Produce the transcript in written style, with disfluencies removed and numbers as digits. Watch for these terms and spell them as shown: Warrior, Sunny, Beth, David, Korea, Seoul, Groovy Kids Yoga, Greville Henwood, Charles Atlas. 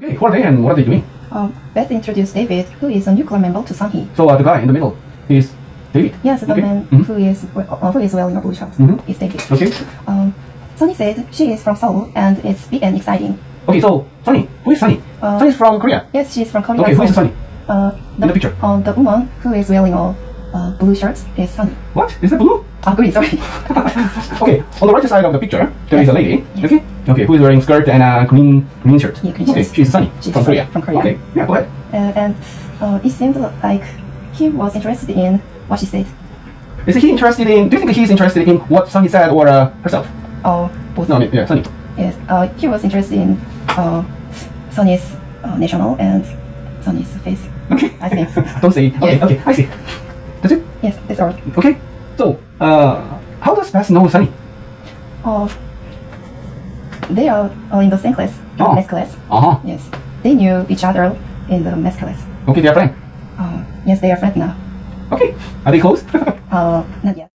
Okay, who are they and what are they doing? Beth introduced David, who is a nuclear member, to Sunny. So the guy in the middle is David? Yes, the man who is wearing a blue shirt is David. Okay. Sunny said she is from Seoul and it's big and exciting. Okay, so Sunny, who is Sunny? Sunny is from Korea. Yes, she is from Korea. Okay, who is Sunny? In the picture. The woman who is wearing a blue shirt is Sunny. What? Is that blue? Oh, green, sorry. Okay, on the right side of the picture, there is a lady, okay, who is wearing skirt and a green shirt. Yeah, green shirt. She's Sunny, from Korea. Okay, yeah, go ahead. And it seemed like he was interested in what she said. Is he interested in, do you think he's interested in what Sunny said or herself? Oh, both. No, yeah, Sunny. Yes, he was interested in Sunny's national and Sunny's face, I think. Don't say, okay, I see. That's it? Yes, that's all. Okay, so, how does Beth know Sunny? Oh, they are all in the same class, math class. Yes, they knew each other in the math class. Okay, they are friends? Yes, they are friends now. Okay, are they close? Not yet.